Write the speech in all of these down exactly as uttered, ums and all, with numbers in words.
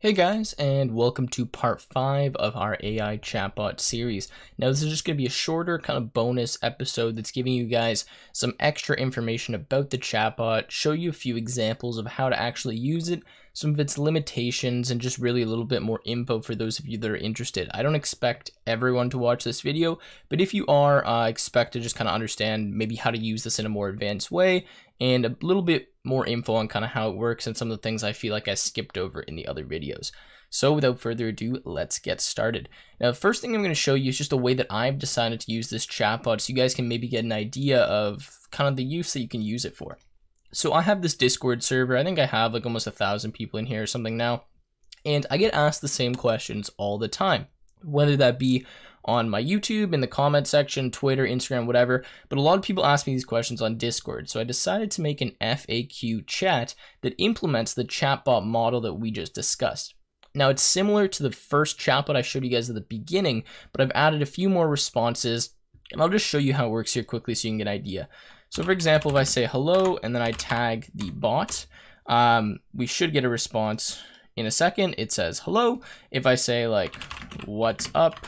Hey guys, and welcome to part five of our A I chatbot series. Now this is just going to be a shorter kind of bonus episode that's giving you guys some extra information about the chatbot, show you a few examples of how to actually use it, some of its limitations, and just really a little bit more info for those of you that are interested. I don't expect everyone to watch this video, but if you are, uh, expect to just kind of understand maybe how to use this in a more advanced way and a little bit more info on kind of how it works and some of the things I feel like I skipped over in the other videos. So without further ado, let's get started. Now, the first thing I'm going to show you is just a way that I've decided to use this chatbot so you guys can maybe get an idea of kind of the use that you can use it for. So I have this Discord server. I think I have like almost a thousand people in here or something now, and I get asked the same questions all the time, whether that be on my YouTube, in the comment section, Twitter, Instagram, whatever. But a lot of people ask me these questions on Discord. So I decided to make an F A Q chat that implements the chatbot model that we just discussed. Now it's similar to the first chatbot I showed you guys at the beginning, but I've added a few more responses, and I'll just show you how it works here quickly so you can get an idea. So for example, if I say hello and then I tag the bot, um, we should get a response in a second. It says hello. If I say like, what's up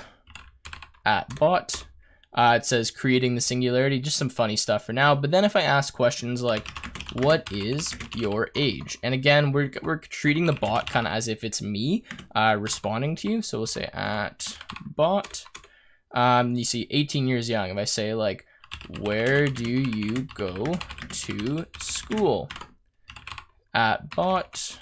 at bot, uh, it says creating the singularity, just some funny stuff for now. But then if I ask questions like, what is your age? And again, we're, we're treating the bot kind of as if it's me uh, responding to you. So we'll say at bot, um, you see eighteen years young. If I say like, where do you go to school? At bot,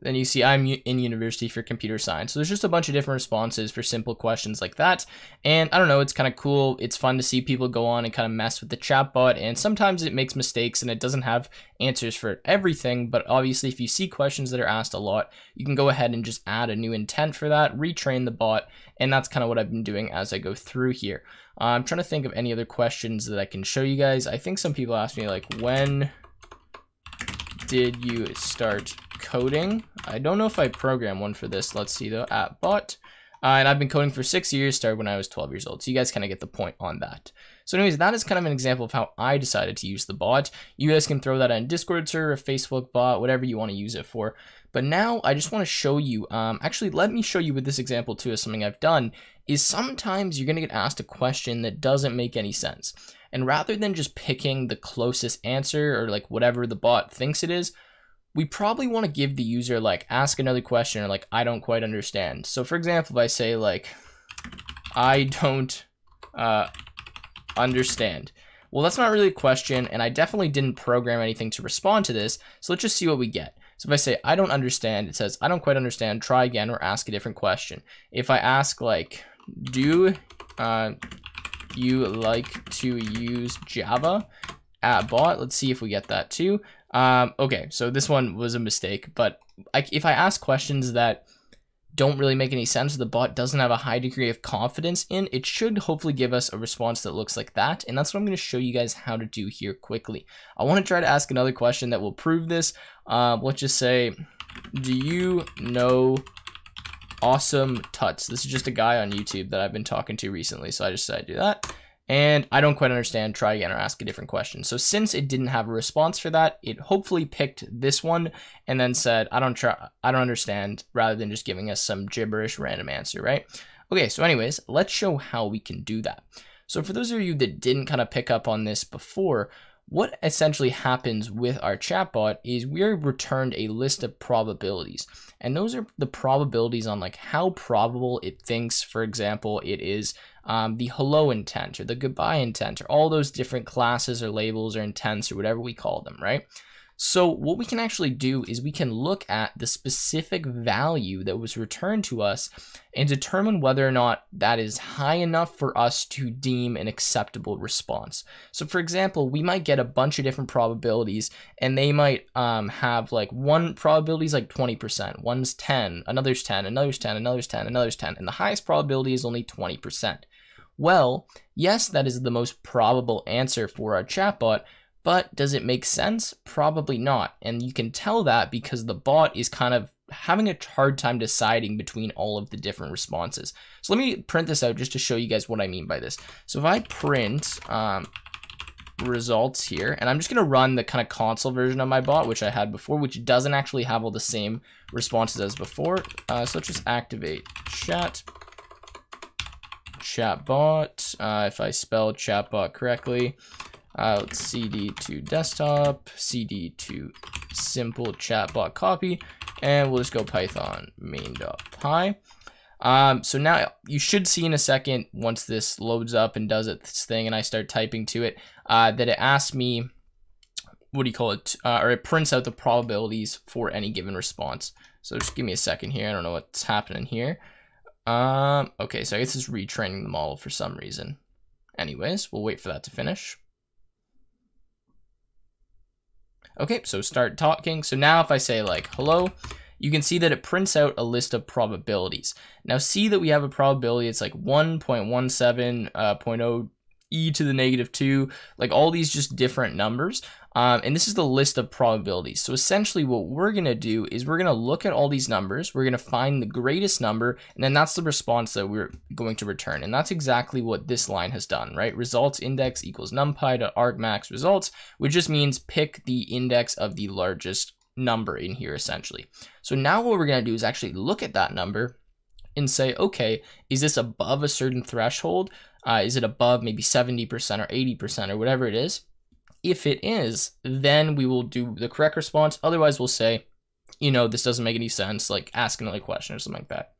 then you see I'm in university for computer science. So there's just a bunch of different responses for simple questions like that. And I don't know, it's kind of cool. It's fun to see people go on and kind of mess with the chatbot. And sometimes it makes mistakes and it doesn't have answers for everything. But obviously if you see questions that are asked a lot, you can go ahead and just add a new intent for that, retrain the bot. And that's kind of what I've been doing as I go through here. Uh, I'm trying to think of any other questions that I can show you guys. I think some people ask me like, when did you start coding? I don't know if I program one for this. Let's see though, at bot. Uh, and I've been coding for six years, started when I was twelve years old. So you guys kind of get the point on that. So anyways, that is kind of an example of how I decided to use the bot. You guys can throw that on Discord server, Facebook bot, whatever you want to use it for. But now I just want to show you, um, actually, let me show you with this example too, is something I've done is sometimes you're going to get asked a question that doesn't make any sense. And rather than just picking the closest answer or like whatever the bot thinks it is, we probably want to give the user like ask another question or like I don't quite understand. So for example, if I say like I don't uh, understand. Well, that's not really a question, and I definitely didn't program anything to respond to this. So let's just see what we get. So if I say I don't understand, it says I don't quite understand. Try again or ask a different question. If I ask like do uh, you like to use Java at bot? Let's see if we get that too. Um, okay, so this one was a mistake, but I, if I ask questions that don't really make any sense, the bot doesn't have a high degree of confidence in, it should hopefully give us a response that looks like that. And that's what I'm going to show you guys how to do here quickly. I want to try to ask another question that will prove this. Um, let's just say, do you know Awesome Tuts? This is just a guy on YouTube that I've been talking to recently. So I just said, do that. And I don't quite understand, try again or ask a different question. So since it didn't have a response for that, it hopefully picked this one and then said, I don't try, I don't understand, rather than just giving us some gibberish random answer, right? Okay, so anyways, let's show how we can do that. So for those of you that didn't kind of pick up on this before, what essentially happens with our chatbot is we're returned a list of probabilities. And those are the probabilities on like how probable it thinks, for example, it is um, the hello intent or the goodbye intent or all those different classes or labels or intents or whatever we call them, right? So what we can actually do is we can look at the specific value that was returned to us and determine whether or not that is high enough for us to deem an acceptable response. So for example, we might get a bunch of different probabilities and they might um, have like one probability is like twenty percent, one's ten, another's ten, another's ten, another's ten, another's ten, and the highest probability is only twenty percent. Well, yes, that is the most probable answer for our chatbot, but does it make sense? Probably not. And you can tell that because the bot is kind of having a hard time deciding between all of the different responses. So let me print this out just to show you guys what I mean by this. So if I print um, results here, and I'm just gonna run the kind of console version of my bot, which I had before, which doesn't actually have all the same responses as before. Uh, so let's just activate chat, chatbot. Uh, if I spell chatbot correctly, uh, let's cd to desktop, cd to simple chatbot copy, and we'll just go Python main.py. Um, so now you should see in a second, once this loads up and does its thing and I start typing to it, uh, that it asks me, what do you call it? Uh, or it prints out the probabilities for any given response. So just give me a second here. I don't know what's happening here. Um, okay, so I guess it's retraining the model for some reason. Anyways, we'll wait for that to finish. Okay, so start talking. So now if I say like, hello, you can see that it prints out a list of probabilities. Now see that we have a probability, it's like one point one seven, uh, zero point zero e to the negative two, like all these just different numbers. Um, and this is the list of probabilities. So essentially what we're gonna do is we're gonna look at all these numbers, we're gonna find the greatest number, and then that's the response that we're going to return. And that's exactly what this line has done, right? Results index equals numpy.argmax results, which just means pick the index of the largest number in here essentially. So now what we're gonna do is actually look at that number and say, okay, is this above a certain threshold? Uh, is it above maybe seventy percent or eighty percent or whatever it is? If it is, then we will do the correct response. Otherwise we'll say, you know, this doesn't make any sense, like ask another question or something like that.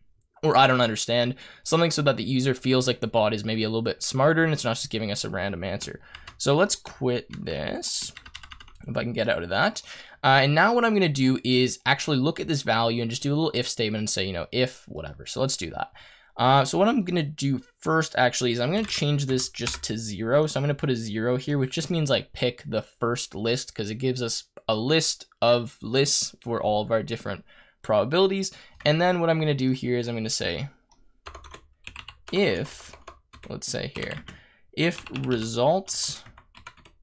Or I don't understand, something so that the user feels like the bot is maybe a little bit smarter and it's not just giving us a random answer. So let's quit this, if I can get out of that. Uh, and now what I'm gonna do is actually look at this value and just do a little if statement and say, you know, if whatever. So let's do that. Uh, so what I'm gonna do first actually is I'm gonna change this just to zero. So I'm gonna put a zero here, which just means like pick the first list, because it gives us a list of lists for all of our different probabilities. And then what I'm gonna do here is I'm gonna say, if, let's say here, if results,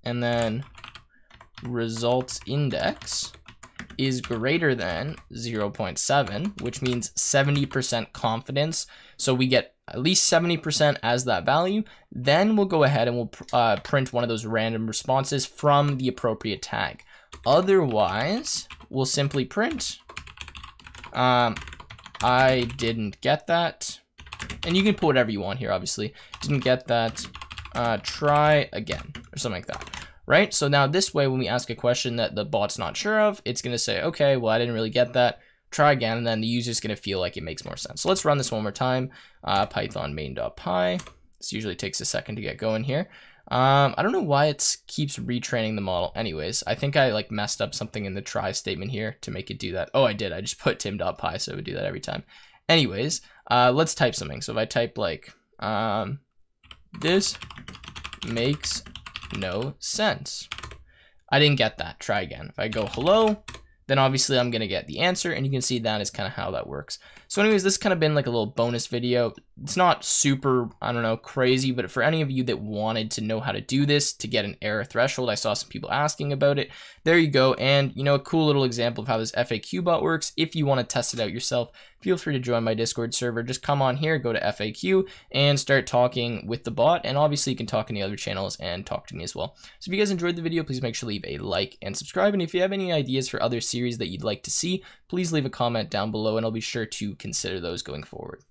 and then results index is greater than zero point seven, which means seventy percent confidence. So we get at least seventy percent as that value. Then we'll go ahead and we'll uh, print one of those random responses from the appropriate tag. Otherwise, we'll simply print, um, I didn't get that. And you can put whatever you want here, obviously. Didn't get that, uh, try again, or something like that. Right? So now this way, when we ask a question that the bot's not sure of, it's going to say, okay, well, I didn't really get that. Try again. And then the user's going to feel like it makes more sense. So let's run this one more time. Uh, Python main.py. This usually takes a second to get going here. Um, I don't know why it keeps retraining the model. Anyways, I think I like messed up something in the try statement here to make it do that. Oh, I did. I just put tim.py, so it would do that every time. Anyways, uh, let's type something. So if I type like, um, this makes no sense. I didn't get that. Try again. If I go hello, then obviously I'm going to get the answer, and you can see that is kind of how that works. So anyways, this kind of been like a little bonus video. It's not super, I don't know, crazy, but for any of you that wanted to know how to do this to get an error threshold, I saw some people asking about it. There you go. And you know, a cool little example of how this F A Q bot works. If you want to test it out yourself, feel free to join my Discord server. Just come on here, go to F A Q and start talking with the bot. And obviously you can talk in the other channels and talk to me as well. So if you guys enjoyed the video, please make sure to leave a like and subscribe. And if you have any ideas for other series that you'd like to see, please leave a comment down below and I'll be sure to consider those going forward.